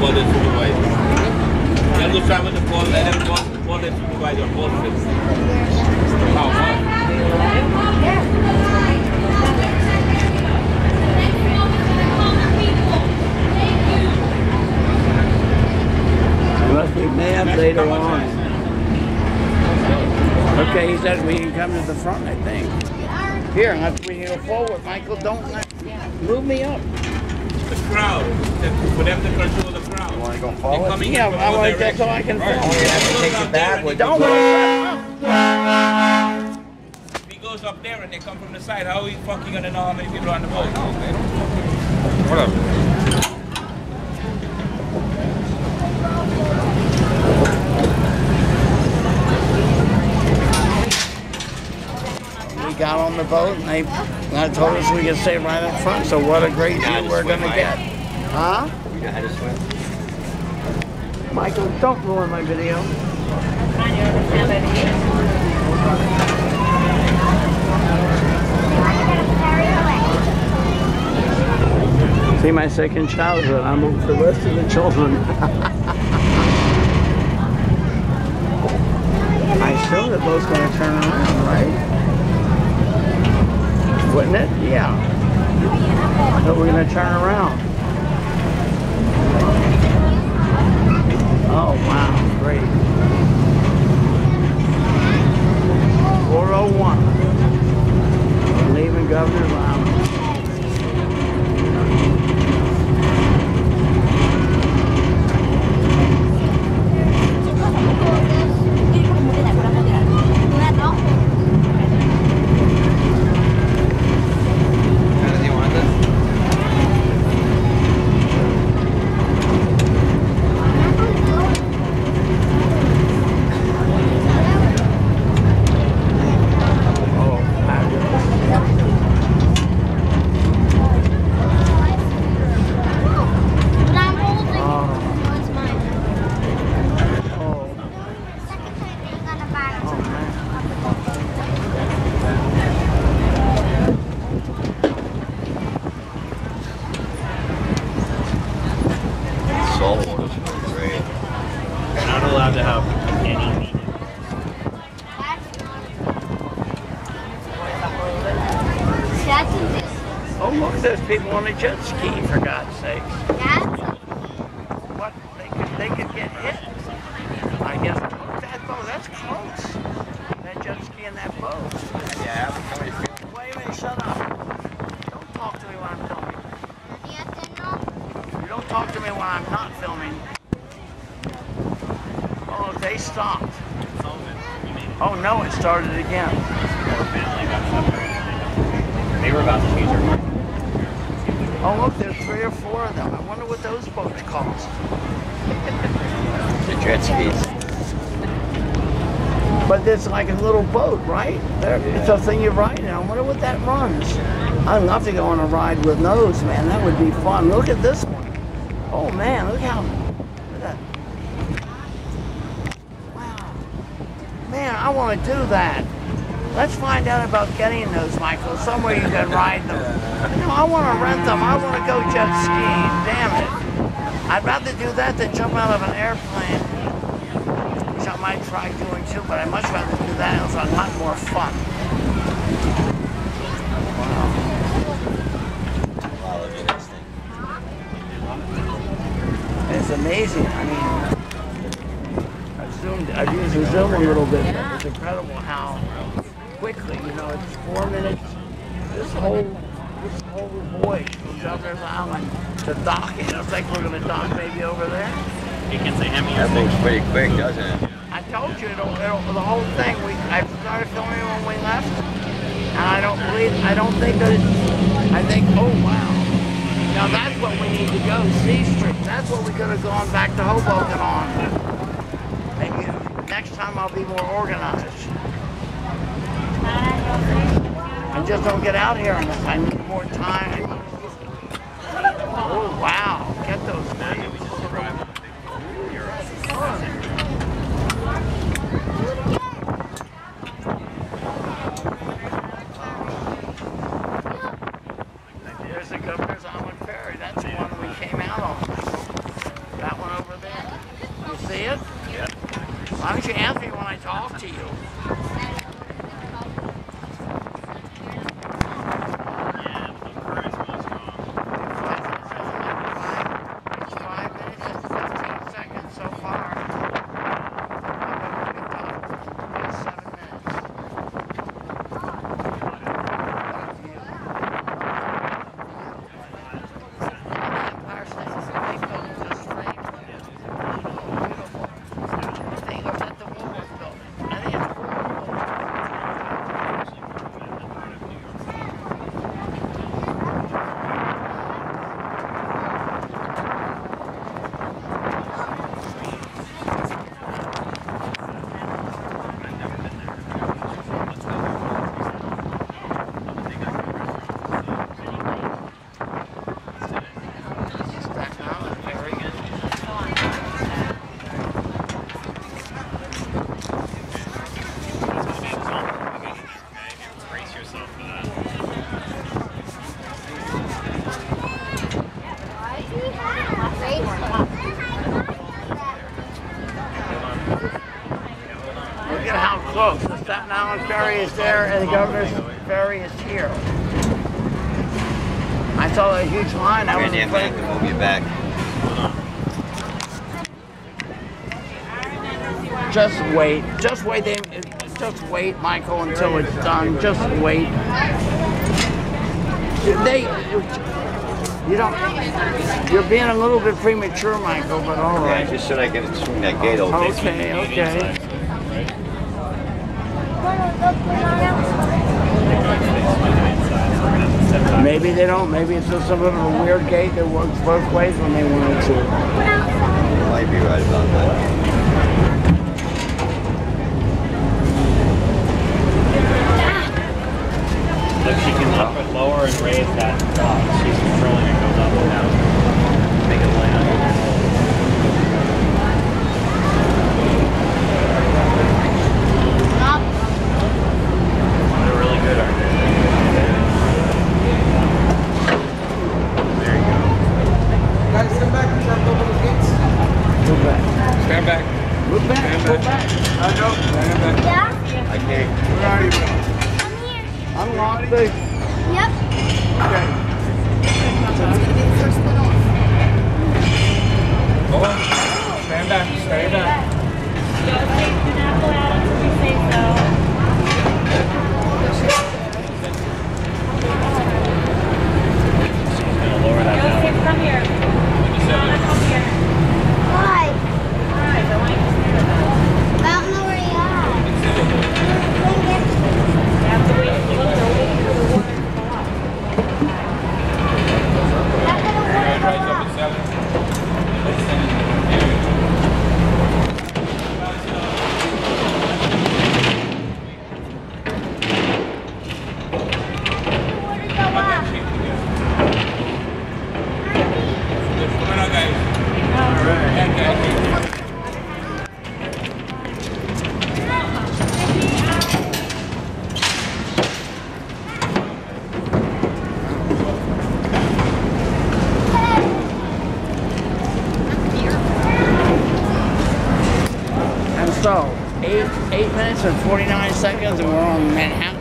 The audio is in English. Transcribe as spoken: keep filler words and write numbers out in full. call their supervisor. You have to travel to call, let them call, call their supervisor, call trips. How? Must be mad later on. Okay, he said we can come to the front, I think. Here, I'm going to bring you forward, Michael. Don't move me up. The crowd, for them to control the crowd. You want to go forward? Yeah, I want to get so I can right. Fall. You have to take it back. Don't, don't move. If he goes up there and they come from the side, how are we fucking going to know how many people are on the boat? Oh, okay. Whatever. Got on the boat and they, and they told us we could stay right up front, so what a great view we're going to get. Huh? You know how to swim? Michael, don't ruin my video. See my second childhood, I'm with the rest of the children. I assume the boat's going to turn around, right? Wouldn't it? Yeah. I thought we were going to turn around. Oh, wow. Great. four oh one. We're leaving Governor's Island. Oh, look, there's people on a jet ski, for God's sake. What? They could, they could get hit. I guess, look, that boat, that's close. That jet ski and that boat. Yeah. Wait a minute, shut up. Don't talk to me while I'm filming. You don't talk to me while I'm not filming. Oh, they stopped. Oh, no, it started again. They were about to change their mind. Oh, look, there's three or four of them. I wonder what those boats cost. The jet skis. But it's like a little boat, right? There, yeah. It's a thing you ride in. I wonder what that runs. I'd love to go on a ride with those, man. That would be fun. Look at this one. Oh, man, look how... Look at that. Wow. Man, I want to do that. Let's find out about getting those, Michael. Somewhere you can ride them. You know, I want to rent them. I want to go jet skiing. Damn it. I'd rather do that than jump out of an airplane, which I might try doing too, but I'd much rather do that. It's a lot more fun. Wow. It's amazing. I mean, I've zoomed, I've used the zoom a little bit, but it's incredible how quickly, you know, it's four minutes. This whole, this whole voyage from Governor's Island to docking. I think we're going to dock maybe over there. It gets a heavy. That moves pretty quick, doesn't it? I told you, it'll, it'll, the whole thing. We, I started filming when we left, and I don't believe, I don't think that. It, I think, oh wow, now that's what we need to go. C Street. That's what we could have gone back to Hoboken on. Maybe next time I'll be more organized. I just don't get out here unless I need more time. Oh, wow. Get those things. There's the Governor's Island Ferry. That's the one we came out on. That don't you answer me when I talk to you? Close. The Staten Island ferry is there and the Governor's ferry is here. I saw a huge line. I was in back. We'll be back. Just wait. Just wait. They, just wait, Michael, until it's done. Just wait. They. You don't. You're being a little bit premature, Michael, but all right. Yeah, I just said I get to swing that gate open. Okay. Okay. Maybe they don't. Maybe it's just a little weird gate that works both ways when they want to. You might be right about that. Look, she can up and lower and raise that block. She's controlling it, goes up and down. Make it land. So, eight, eight minutes and forty-nine seconds and we're on Manhattan.